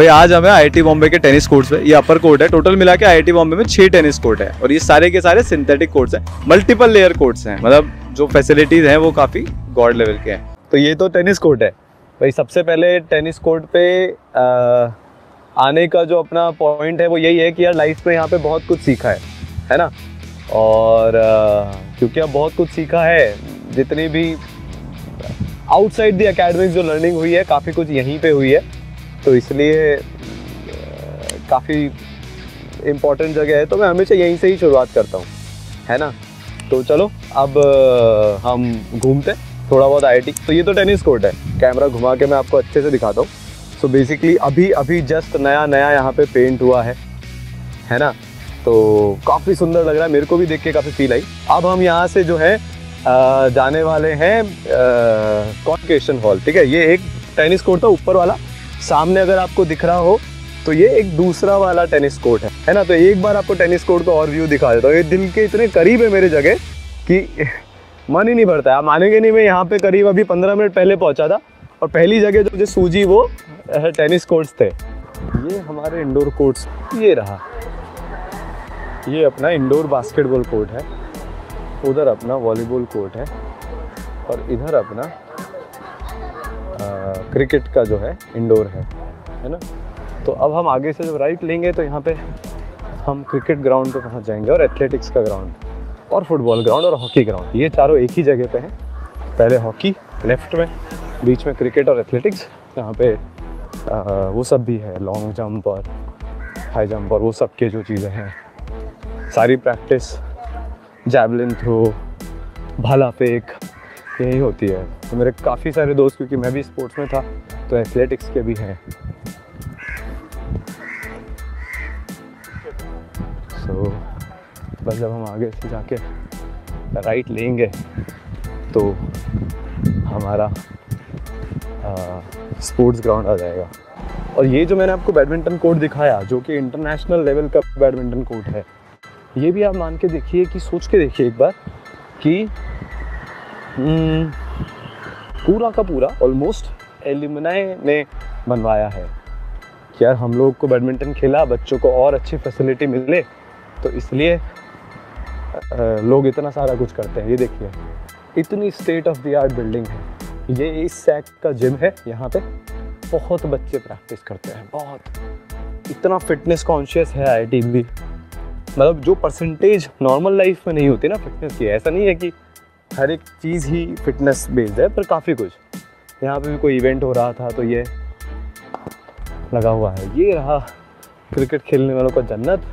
भाई आज हमें आईआईटी बॉम्बे के टेनिस कोर्ट्स पे, ये अपर कोर्ट है, टोटल मिला के आईआईटी बॉम्बे में 6 टेनिस कोर्ट है और ये सारे के सारे सिंथेटिक कोर्ट्स है, मल्टीपल लेयर कोर्ट्स हैं, मतलब जो फैसिलिटीज हैं वो काफी गॉड लेवल के हैं। तो ये तो टेनिस कोर्ट है भाई। सबसे पहले टेनिस कोर्ट पे आने का जो अपना पॉइंट है वो यही है कि यार लाइफ में यहाँ पे बहुत कुछ सीखा है ना। और क्योंकि अब बहुत कुछ सीखा है, जितनी भी आउटसाइड द एकेडमिक्स जो लर्निंग हुई है काफ़ी कुछ यहीं पे हुई है, तो इसलिए काफ़ी इम्पोर्टेंट जगह है, तो मैं हमेशा यहीं से ही शुरुआत करता हूँ, है ना। तो चलो अब हम घूमते हैं थोड़ा बहुत आईआईटी। तो ये तो टेनिस कोर्ट है, कैमरा घुमा के मैं आपको अच्छे से दिखाता हूँ। सो बेसिकली अभी जस्ट नया यहाँ पे पेंट हुआ है ना, तो काफ़ी सुंदर लग रहा है, मेरे को भी देख के काफ़ी फील आई। अब हम यहाँ से जो है जाने वाले हैं कॉन्केशन हॉल, ठीक है। ये एक टेनिस कोर्ट था ऊपर वाला, सामने अगर आपको दिख रहा हो तो ये एक दूसरा वाला टेनिस कोर्ट है ना। तो एक बार आपको टेनिस कोर्ट का और व्यू दिखा देता हूँ। ये दिल के इतने करीब है मेरे जगह कि मन ही नहीं भरता है, आप मानेंगे नहीं। मैं यहाँ पे करीब अभी 15 मिनट पहले पहुँचा था और पहली जगह जो मुझे सूझी वो टेनिस कोर्ट्स थे। ये हमारे इंडोर कोर्ट्स, ये रहा, ये अपना इंडोर बास्केटबॉल कोर्ट है, उधर अपना वॉलीबॉल कोर्ट है और इधर अपना क्रिकेट का जो है इंडोर है ना। तो अब हम आगे से जब राइट लेंगे तो यहाँ पे हम क्रिकेट ग्राउंड पे पहुँच जाएंगे और एथलेटिक्स का ग्राउंड और फुटबॉल ग्राउंड और हॉकी ग्राउंड, ये चारों एक ही जगह पे हैं। पहले हॉकी लेफ्ट में, बीच में क्रिकेट और एथलेटिक्स, यहाँ पे वो सब भी है, लॉन्ग जंप और हाई जंप और वो सब के जो चीज़ें हैं सारी प्रैक्टिस, जैवलिन थ्रो, भाला फेंक, यही होती है। तो मेरे काफ़ी सारे दोस्त, क्योंकि मैं भी स्पोर्ट्स में था तो एथलेटिक्स के भी हैं। सो बस जब हम आगे से जाके राइट लेंगे तो हमारा स्पोर्ट्स ग्राउंड आ जाएगा। और ये जो मैंने आपको बैडमिंटन कोर्ट दिखाया जो कि इंटरनेशनल लेवल का बैडमिंटन कोर्ट है, ये भी आप मान के देखिए, कि सोच के देखिए एक बार कि पूरा का पूरा ऑलमोस्ट एलुमनाई ने बनवाया है कि यार हम लोग को बैडमिंटन खेला, बच्चों को और अच्छी फैसिलिटी मिले, तो इसलिए लोग इतना सारा कुछ करते हैं। ये देखिए इतनी state of the art building है, ये इस सैक का जिम है, यहाँ पे बहुत बच्चे प्रैक्टिस करते हैं, बहुत, इतना फिटनेस कॉन्शियस है आईआईटी भी, मतलब जो परसेंटेज नॉर्मल लाइफ में नहीं होती ना फिटनेस की। ऐसा नहीं है कि हर एक चीज़ ही फिटनेस बेस्ड है, पर काफ़ी कुछ। यहाँ पे भी कोई इवेंट हो रहा था तो ये लगा हुआ है, ये रहा क्रिकेट खेलने वालों का जन्नत।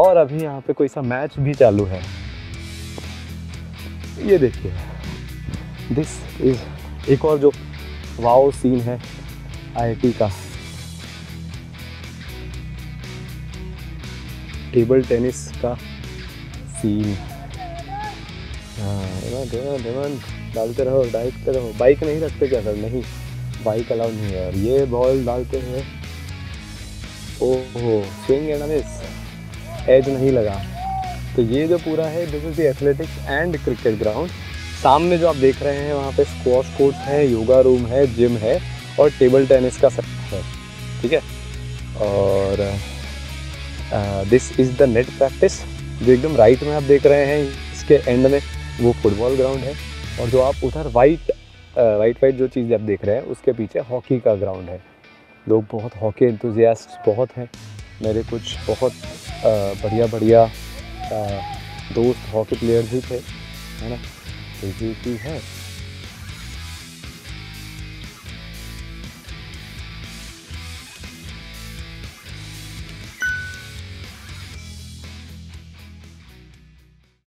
और अभी यहाँ पे कोई सा मैच भी चालू है, ये देखिए, दिस इज एक और जो वाओ सीन है आईआईटी का, टेबल टेनिस का सीन। देवन डालते रहो, डालते रहो, बाइक नहीं रखते क्या सर? नहीं, बाइक अलाउ नहीं है। और ये बॉल डालते हैं, ओहो, स्विंग एंड मिस, एज नहीं लगा। तो ये जो पूरा है this is the athletics and cricket ground. सामने जो आप देख रहे हैं वहाँ पे स्क्वॉश कोर्ट है, योगा रूम है, जिम है और टेबल टेनिस का सेट है, ठीक है। और this is the net practice, जो एकदम राइट में आप देख रहे हैं, इसके एंड में वो फुटबॉल ग्राउंड है। और जो आप उधर वाइट जो चीज़ आप देख रहे हैं उसके पीछे हॉकी का ग्राउंड है। लोग बहुत हॉकी एंथुजियास्ट बहुत हैं, मेरे कुछ बहुत बढ़िया दोस्त हॉकी प्लेयर्स भी थे, है ना। तो ये चीज़ है।